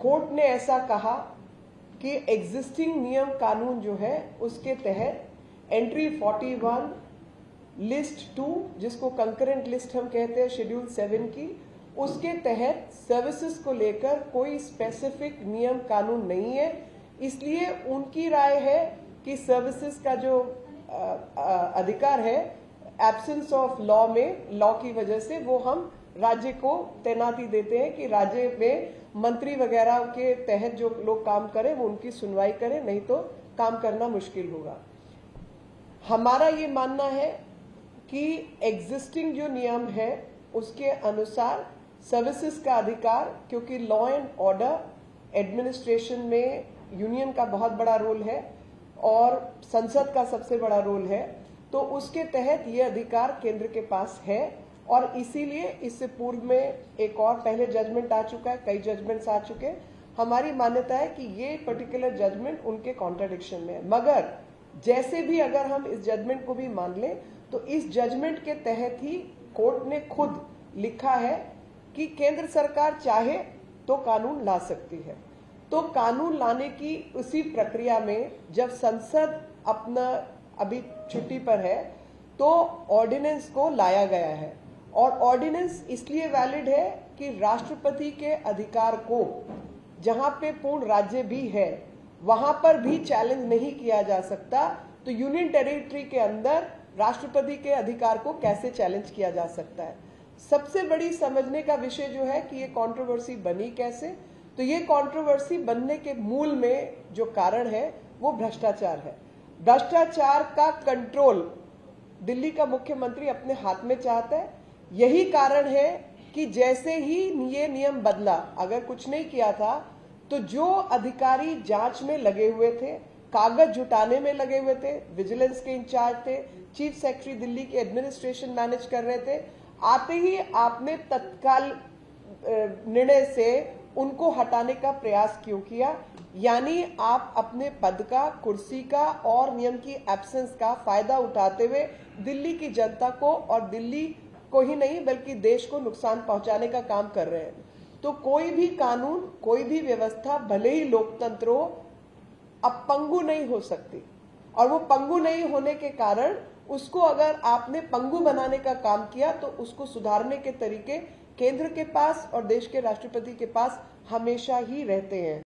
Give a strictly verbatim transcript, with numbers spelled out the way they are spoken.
Court ने ऐसा कहा कि एग्जिस्टिंग नियम कानून जो है उसके तहत एंट्री इकतालीस लिस्ट टू जिसको कंकरेंट लिस्ट हम कहते हैं शेड्यूल सेवन की, उसके तहत सर्विसेज को लेकर कोई स्पेसिफिक नियम कानून नहीं है। इसलिए उनकी राय है कि सर्विसेज का जो अधिकार है एब्सेंस ऑफ लॉ में, लॉ की वजह से वो हम राज्य को तैनाती देते हैं कि राज्य में मंत्री वगैरह के तहत जो लोग काम करें वो उनकी सुनवाई करें, नहीं तो काम करना मुश्किल होगा। हमारा ये मानना है कि एग्जिस्टिंग जो नियम है उसके अनुसार सर्विसेज का अधिकार, क्योंकि लॉ एंड ऑर्डर एडमिनिस्ट्रेशन में यूनियन का बहुत बड़ा रोल है और संसद का सबसे बड़ा रोल है, तो उसके तहत ये अधिकार केंद्र के पास है। और इसीलिए इससे पूर्व में एक और पहले जजमेंट आ चुका है, कई जजमेंट्स आ चुके हैं। हमारी मान्यता है कि ये पर्टिकुलर जजमेंट उनके कॉन्ट्राडिक्शन में है, मगर जैसे भी अगर हम इस जजमेंट को भी मान लें तो इस जजमेंट के तहत ही कोर्ट ने खुद लिखा है कि केंद्र सरकार चाहे तो कानून ला सकती है। तो कानून लाने की उसी प्रक्रिया में जब संसद अपना अभी छुट्टी पर है तो ऑर्डिनेंस को लाया गया है, और ऑर्डिनेंस इसलिए वैलिड है कि राष्ट्रपति के अधिकार को जहां पे पूर्ण राज्य भी है वहां पर भी चैलेंज नहीं किया जा सकता। तो यूनियन टेरिटरी के अंदर राष्ट्रपति के अधिकार को कैसे चैलेंज किया जा सकता है, सबसे बड़ी समझने का विषय जो है कि ये कंट्रोवर्सी बनी कैसे। तो ये कंट्रोवर्सी बनने के मूल में जो कारण है वो भ्रष्टाचार है। भ्रष्टाचार का कंट्रोल दिल्ली का मुख्यमंत्री अपने हाथ में चाहता है। यही कारण है कि जैसे ही ये नियम बदला, अगर कुछ नहीं किया था तो जो अधिकारी जांच में लगे हुए थे, कागज जुटाने में लगे हुए थे, विजिलेंस के इंचार्ज थे, चीफ सेक्रेटरी दिल्ली के एडमिनिस्ट्रेशन मैनेज कर रहे थे, आते ही आपने तत्काल निर्णय से उनको हटाने का प्रयास क्यों किया? यानी आप अपने पद का, कुर्सी का और नियम की एब्सेंस का फायदा उठाते हुए दिल्ली की जनता को और दिल्ली को ही नहीं बल्कि देश को नुकसान पहुंचाने का काम कर रहे हैं। तो कोई भी कानून, कोई भी व्यवस्था भले ही लोकतंत्र हो, अब पंगु नहीं हो सकती। और वो पंगु नहीं होने के कारण उसको अगर आपने पंगु बनाने का काम किया तो उसको सुधारने के तरीके केंद्र के पास और देश के राष्ट्रपति के पास हमेशा ही रहते हैं।